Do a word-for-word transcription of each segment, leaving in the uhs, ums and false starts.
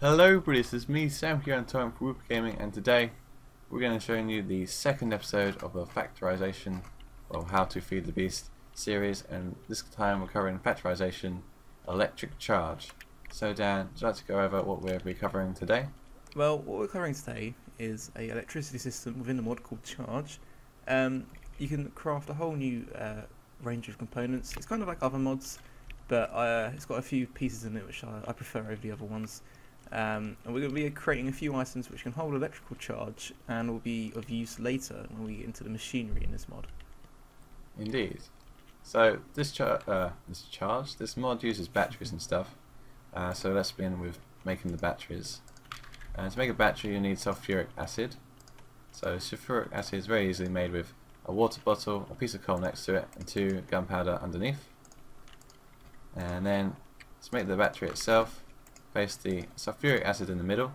Hello British, it's me Sam here, and time for Woopa Gaming, and today we're going to show you the second episode of the Factorization, or How to Feed the Beast series, and this time we're covering Factorization Electric Charge. So Dan, would you like to go over what we'll be covering today? Well, what we're covering today is an electricity system within the mod called Charge. Um, you can craft a whole new uh, range of components. It's kind of like other mods, but uh, it's got a few pieces in it which I, I prefer over the other ones. Um, and we're going to be creating a few items which can hold electrical charge and will be of use later when we get into the machinery in this mod. Indeed. So this, char uh, this charge, this mod uses batteries and stuff. Uh, so let's begin with making the batteries. Uh, to make a battery you need sulfuric acid. So sulfuric acid is very easily made with a water bottle, a piece of coal next to it, and two gunpowder underneath. And then to make the battery itself, place the sulfuric acid in the middle,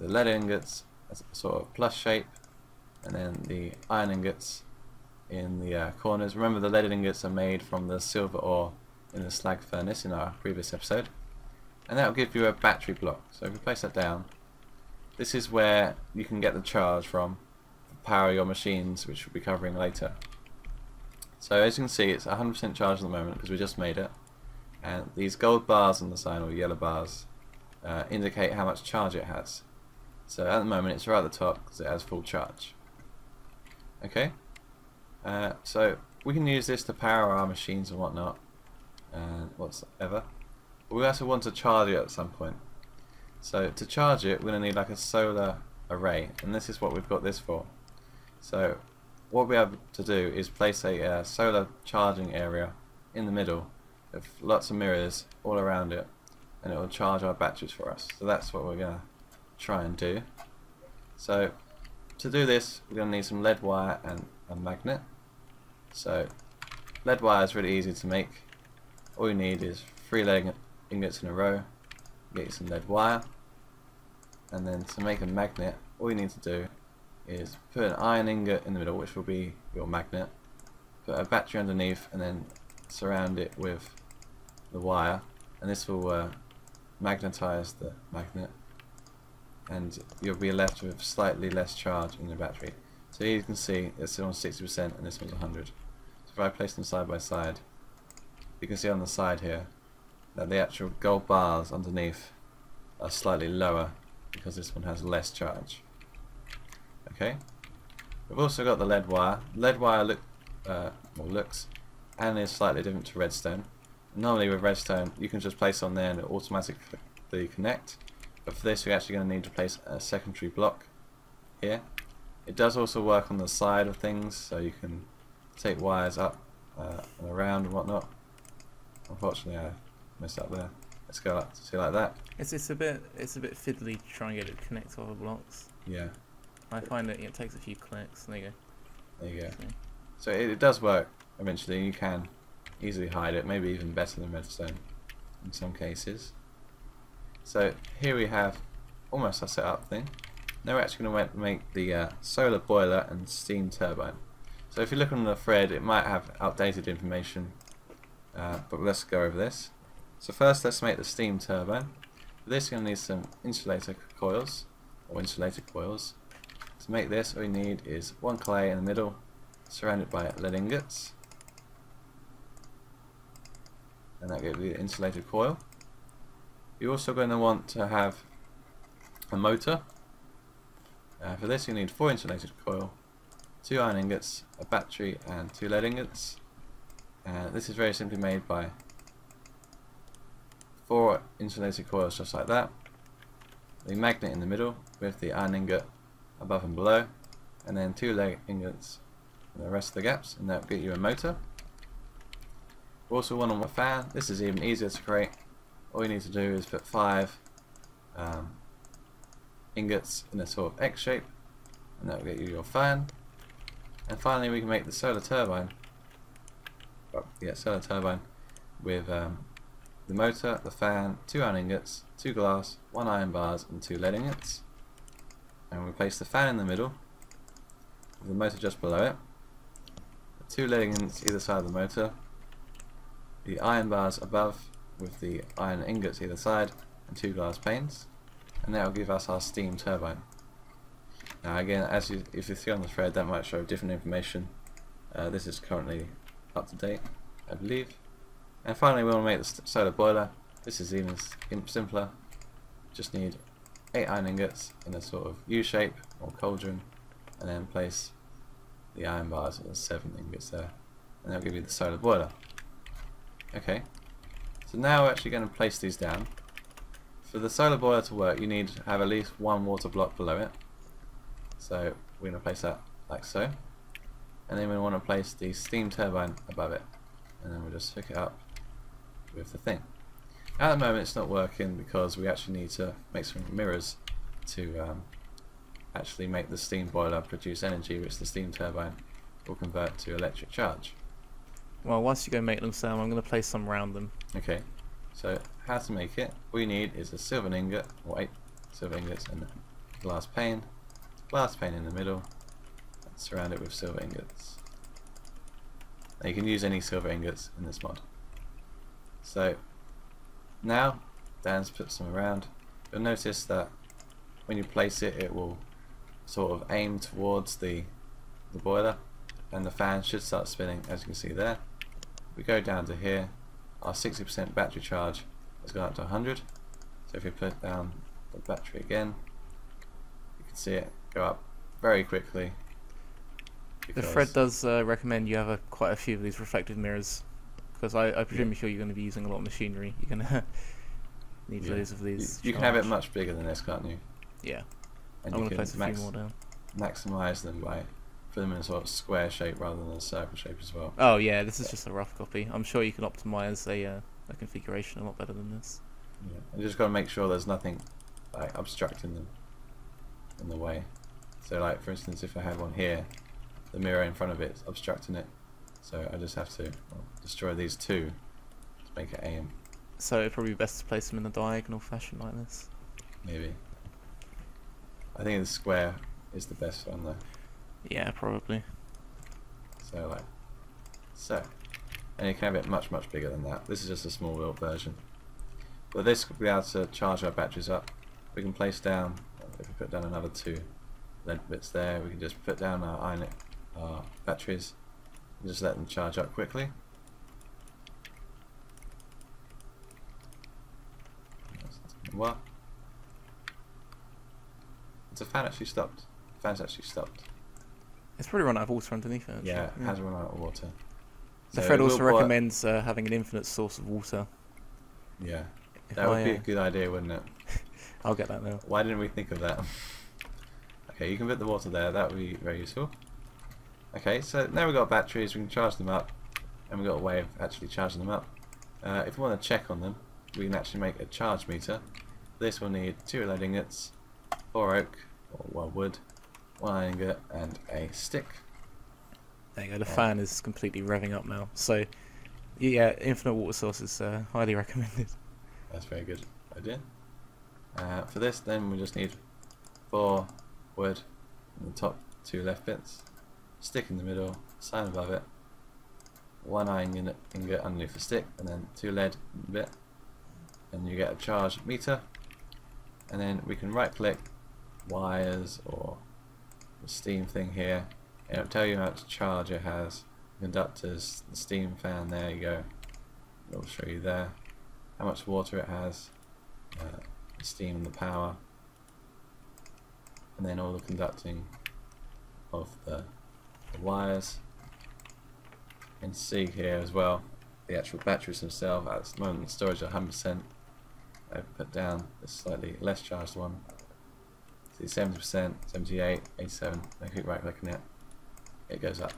the lead ingots as a sort of plus shape, and then the iron ingots in the uh, corners. Remember, the lead ingots are made from the silver ore in the slag furnace in our previous episode. And that will give you a battery block. So if you place that down, this is where you can get the charge from to power your machines, which we'll be covering later. So as you can see, it's one hundred percent charged at the moment because we just made it. And these gold bars on the side, or yellow bars, uh, indicate how much charge it has. So at the moment it's right at the top because it has full charge. Okay, uh, so we can use this to power our machines and whatnot, and whatsoever. But we also want to charge it at some point. So to charge it, we're going to need like a solar array, and this is what we've got this for. So what we have to do is place a uh, solar charging area in the middle, with lots of mirrors all around it, and it will charge our batteries for us. So that's what we're going to try and do. So to do this, we're going to need some lead wire and a magnet. So lead wire is really easy to make. All you need is three lead ingots in a row, get you some lead wire, and then to make a magnet, all you need to do is put an iron ingot in the middle, which will be your magnet, put a battery underneath, and then surround it with the wire, and this will uh, magnetize the magnet, and you'll be left with slightly less charge in your battery. So here you can see it's on sixty percent and this one's one hundred. So if I place them side by side, you can see on the side here that the actual gold bars underneath are slightly lower because this one has less charge. Okay, we've also got the lead wire. Lead wire look uh, well, looks and is slightly different to redstone. Normally with redstone you can just place on there and it automatically connect, but for this you're actually going to need to place a secondary block here. It does also work on the side of things, so you can take wires up uh, and around and whatnot. Unfortunately I messed up there. Let's go up to see like that. It's, it's, a bit, it's a bit fiddly to try and get it to connect to other blocks. Yeah. I find that it takes a few clicks. There you go. There you go. Yeah. So it, it does work. Eventually you can easily hide it, maybe even better than redstone in some cases. So here we have almost our setup thing. Now we're actually going to make the uh, solar boiler and steam turbine. So if you look on the thread, it might have outdated information, uh, but let's go over this. So first let's make the steam turbine. For this you're going to need some insulator coils, or insulated coils. To make this, all you need is one clay in the middle, surrounded by lead ingots. And that gives you the insulated coil. You're also going to want to have a motor. Uh, for this you need four insulated coil, two iron ingots, a battery and two lead ingots. And uh, this is very simply made by four insulated coils just like that. The magnet in the middle with the iron ingot above and below, and then two lead ingots and the rest of the gaps, and that will get you a motor. Also one on one fan. This is even easier to create. All you need to do is put five um, ingots in a sort of X shape, and that will get you your fan. And finally we can make the solar turbine. Oh, yeah, solar turbine with um, the motor, the fan, two iron ingots, two glass, one iron bars and two lead ingots. And we place the fan in the middle with the motor just below it, two lead ingots either side of the motor, the iron bars above with the iron ingots either side, and two glass panes. and that will give us our steam turbine. Now again, as you, if you see on the thread, that might show different information. Uh, this is currently up to date, I believe. And finally, we'll make the solar boiler. This is even simpler. Just need eight iron ingots in a sort of U shape or cauldron, and then place the iron bars and seven ingots there, and that'll give you the solar boiler. Okay, so now we're actually going to place these down. For the solar boiler to work, you need to have at least one water block below it. So we're going to place that like so, and then we want to place the steam turbine above it, and then we'll just hook it up with the thing. At the moment it's not working because we actually need to make some mirrors to um, actually make the steam boiler produce energy, which the steam turbine will convert to electric charge. Well, once you go make them, Sam, I'm going to place some around them. Okay, so how to make it? All you need is a silver ingot, or eight silver ingots, and a glass pane. Glass pane in the middle, and surround it with silver ingots. Now you can use any silver ingots in this mod. So now Dan's put some around. You'll notice that when you place it, it will sort of aim towards the the boiler, and the fan should start spinning, as you can see there. We go down to here, our sixty percent battery charge has gone up to one hundred. So if you put down the battery again, you can see it go up very quickly. The thread does uh, recommend you have a, quite a few of these reflective mirrors, because I, I presume yeah. sure you're going to be using a lot of machinery. You're going to need yeah. loads of these. You, you can have it much bigger than this, can't you? Yeah. And I'm you can place max a few more down. Maximize them by putting them in a sort of square shape rather than a circle shape as well. Oh yeah, this is just a rough copy. I'm sure you can optimize a, uh, a configuration a lot better than this. Yeah, you just got to make sure there's nothing like obstructing them in the way. So like for instance, if I had one here, the mirror in front of it is obstructing it, so I just have to well, destroy these two to make it aim. So it'd probably be best to place them in a diagonal fashion like this. Maybe. I think the square is the best one though. Yeah, probably. So like, so, and you can have it much much bigger than that. This is just a small build version. But this could be able to charge our batteries up. We can place down, if we put down another two lead bits there, we can just put down our iron our batteries and just let them charge up quickly. What? The fan actually stopped. The fan's actually stopped. It's probably run out of water underneath it. Actually. Yeah, it has run out of water. So the thread also recommends uh, having an infinite source of water. Yeah, if that I, would be uh, a good idea, wouldn't it? I'll get that now. Why didn't we think of that? Okay, you can put the water there. That would be very useful. Okay, so now we've got batteries. We can charge them up, and we've got a way of actually charging them up. Uh, if we want to check on them, we can actually make a charge meter. This will need two lead ingots, four oak, or one wood, one iron ingot, and a stick. There you go, the yeah. fan is completely revving up now. So, yeah, infinite water source is uh, highly recommended. That's a very good idea. Uh, for this, then, we just need four wood in the top two left bits, stick in the middle, sign above it, one iron ingot underneath the stick, and then two lead in the bit. And you get a charge meter. And then we can right click wires or the steam thing here, and it'll tell you how much charge it has, conductors, the steam fan, there you go, it'll show you there, how much water it has, uh, the steam and the power, and then all the conducting of the, the wires. You can see here as well the actual batteries themselves. At this moment the storage at one hundred percent, I've put down the slightly less charged one. See seventy percent, seventy-eight, eighty-seven, I keep right clicking it, it goes up.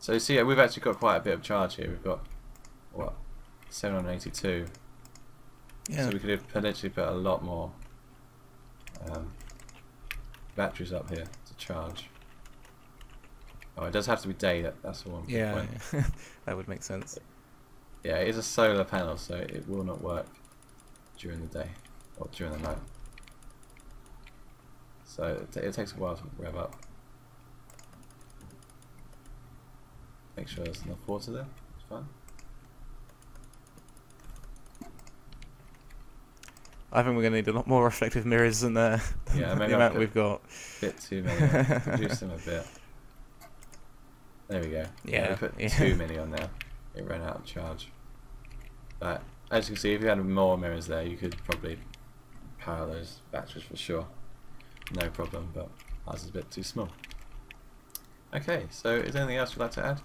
So you see we've actually got quite a bit of charge here, we've got what, seven hundred eighty-two, yeah. So we could have potentially put a lot more um, batteries up here to charge. Oh, it does have to be day, that's the one yeah, point. Yeah, that would make sense. Yeah, it is a solar panel, so it will not work during the day or during the night. So it takes a while to rev up. Make sure there's enough water there. It's fine. I think we're going to need a lot more reflective mirrors than, uh, than yeah, the amount we've got. A bit too many. Reduce them a bit. There we go. Yeah. We put yeah. too many on there. It ran out of charge. But as you can see, if you had more mirrors there, you could probably power those batteries for sure. No problem, but ours is a bit too small. Okay, so is there anything else you'd like to add?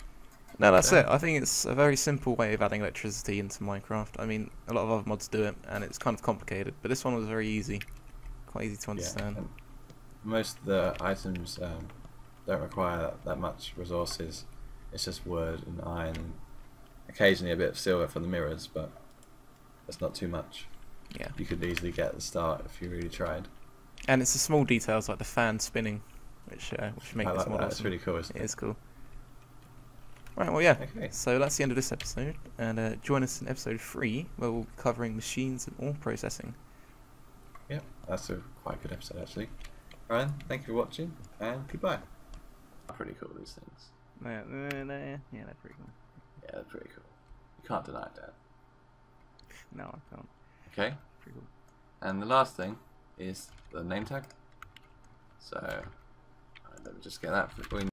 No, that's it. I think it's a very simple way of adding electricity into Minecraft. I mean, a lot of other mods do it, and it's kind of complicated, but this one was very easy. Quite easy to understand. Yeah, most of the items um, don't require that, that much resources. It's just wood and iron, and occasionally a bit of silver for the mirrors, but that's not too much. Yeah. You could easily get at the start if you really tried. And it's the small details, like the fan spinning, which, uh, which make I this like mod that. Awesome. It's really cool, isn't it? It is cool. Right, well, yeah, okay. So that's the end of this episode, and uh, join us in episode three, where we'll be covering machines and ore processing. Yeah, that's a quite good episode, actually. Ryan, thank you for watching, and goodbye. Pretty cool, these things. Yeah, yeah, they're pretty cool. Yeah, they're pretty cool. You can't deny it, Dad. No, I can't. Okay. Pretty cool. And the last thing is the name tag. So, let me just get that for